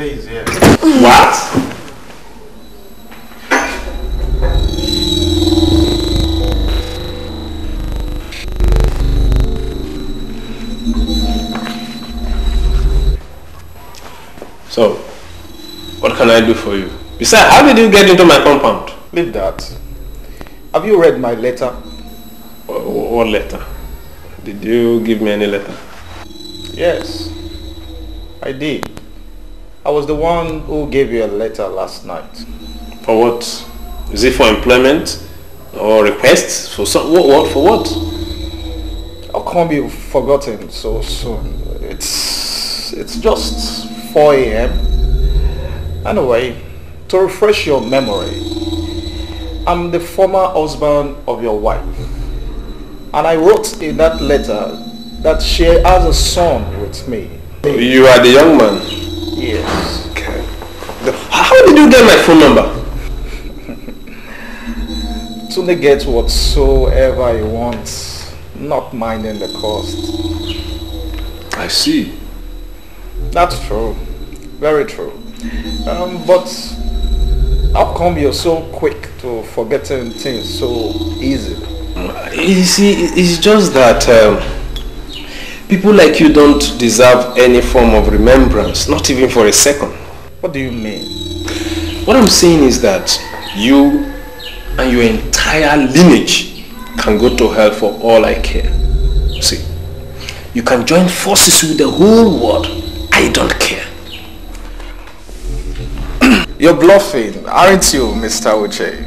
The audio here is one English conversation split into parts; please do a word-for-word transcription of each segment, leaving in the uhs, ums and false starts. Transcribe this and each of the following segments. today is here. What? So, what can I do for you? Besides, how did you get into my compound? Leave that. Have you read my letter? What letter? Did you give me any letter? Yes, I did. I was the one who gave you a letter last night. For what? Is it for employment? Or requests? For some, what, what? For what? How come you've forgotten so soon? It's, it's just four A M Anyway, to refresh your memory, I'm the former husband of your wife. And I wrote in that letter that she has a son with me. You are the young man? Yes. Okay. How did you get my phone number? Tunde gets whatsoever he wants, not minding the cost. I see. That's true. Very true. Um, but how come you're so quick to forgetting things so easily? You see, it's just that um, people like you don't deserve any form of remembrance, not even for a second. What do you mean? What I'm saying is that you and your entire lineage can go to hell for all I care. See, you can join forces with the whole world. I don't care. You're bluffing, aren't you, Mister Uche?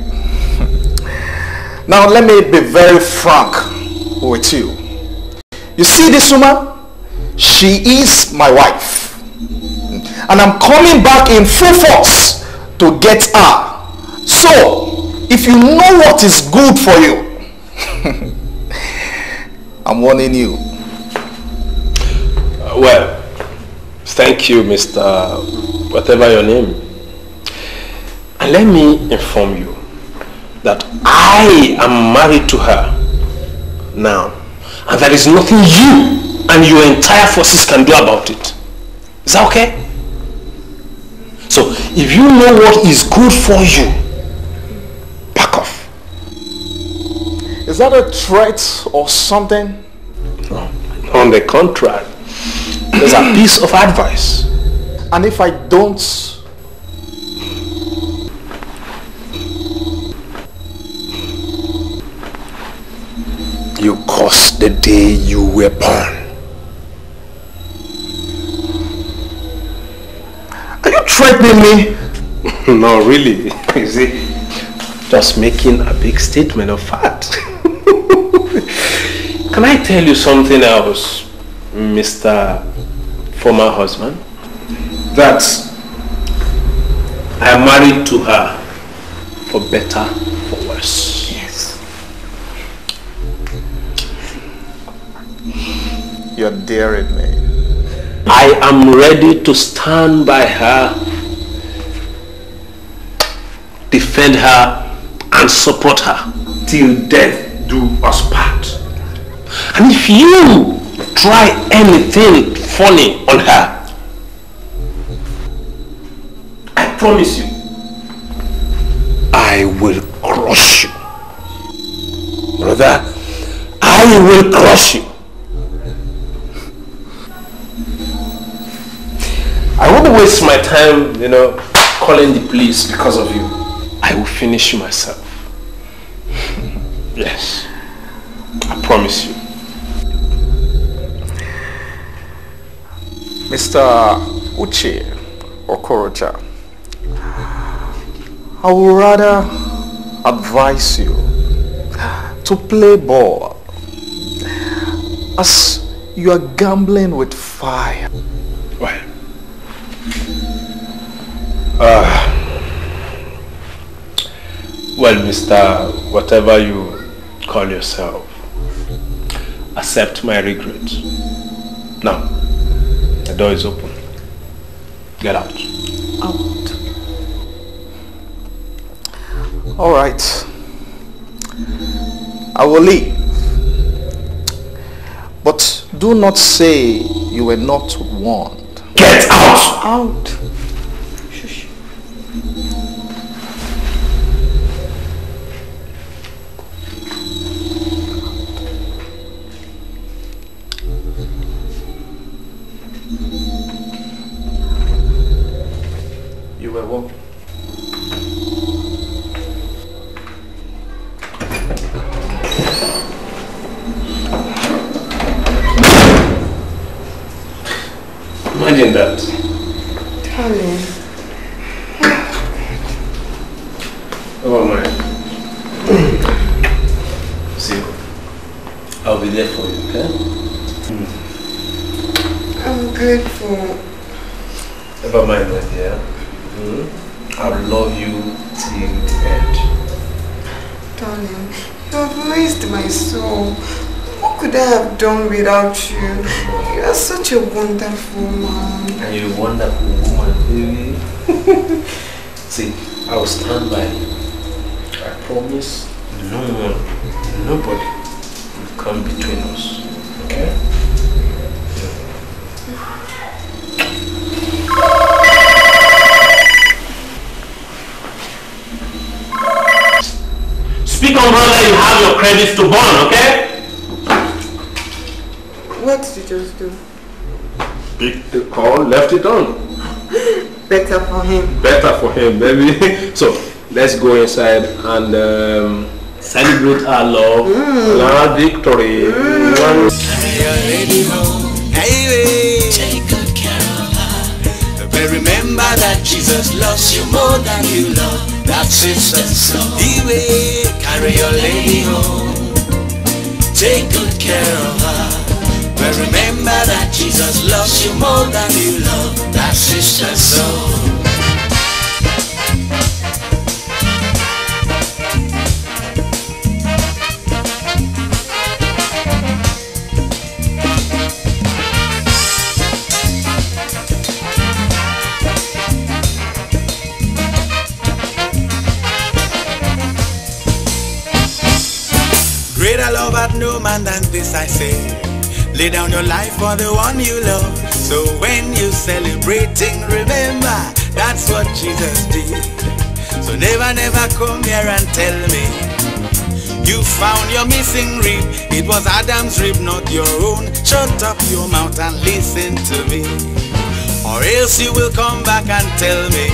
Now let me be very frank with you. You see this woman? She is my wife. And I'm coming back in full force to get her. So, if you know what is good for you, I'm warning you. Uh, well, thank you, Mister whatever your name. And let me inform you that I am married to her now. And there is nothing you and your entire forces can do about it. Is that okay? So, if you know what is good for you, back off. Is that a threat or something? No. On the contrary. There's a piece of advice. And if I don't... You cursed the day you were born. Are you threatening me? No, really. You see, just making a big statement of fact. Can I tell you something else, Mister former husband? That I married to her for better, for worse. Yes. You're daring me. I am ready to stand by her, defend her, and support her till death do us part. And if you try anything funny on her, I promise you, I will crush you. Brother, I will crush you. I won't waste my time, you know, calling the police because of you. I will finish myself. Yes, I promise you. Mister Uche Okorocha, I would rather advise you to play ball, as you are gambling with fire. Well, uh, well, Mister whatever you call yourself, accept my regret. Now, the door is open. Get out. Out. All right. I will leave. But do not say you were not warned. Get out! Out. Imagine that. Darling. Oh my. See, I'll be there for you, okay? Mm. I'm grateful. Never mind, my dear. Mm. I'll love you till the end. Darling, you have raised my soul. What could I have done without you? You are such a wonderful man. And you're a wonderful woman, baby. See, I will stand by you. I promise no one, nobody will come between us. Okay? Speak on whether you have your credits to burn, okay? What did you just do? Picked the call, left it on. Better for him. Better for him, baby. So, let's go inside and um, celebrate our love, mm. our victory. Mm. One. Take good care of her. But remember that Jesus loves you more than you love. That's his song. Carry your lady home. Take good care of her. But remember that Jesus loves you more than you love that sister soul. Greater love hath no man than this, I say. Lay down your life for the one you love. So when you're celebrating, remember, that's what Jesus did. So never, never come here and tell me you found your missing rib. It was Adam's rib, not your own. Shut up your mouth and listen to me, or else you will come back and tell me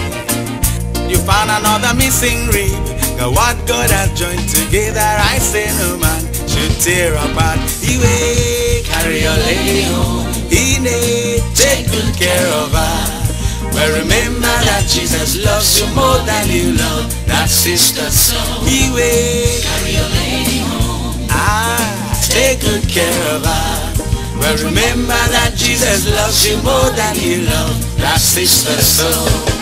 you found another missing rib. Now what God has joined together, I say no man should tear apart. Away. Carry your lady home, Ine, take good care of her. But remember that Jesus loves you more than you love that sister soul. Iwe, carry your lady home, ah, take good care of her. But remember that Jesus loves you more than you love that sister soul.